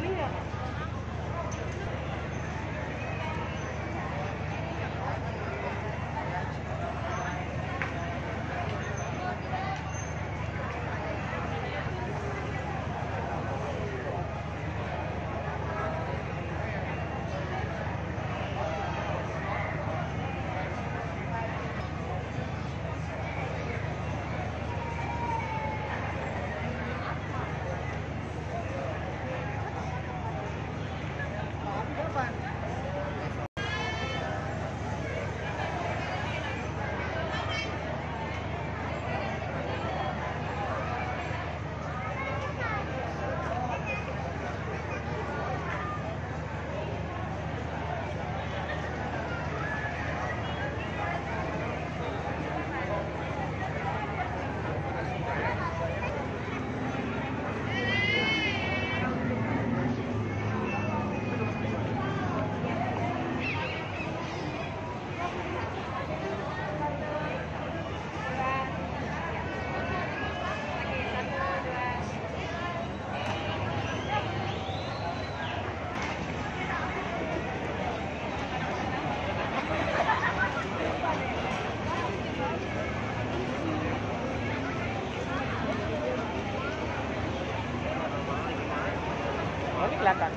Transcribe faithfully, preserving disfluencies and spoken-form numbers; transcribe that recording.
bienvenida. Silakan.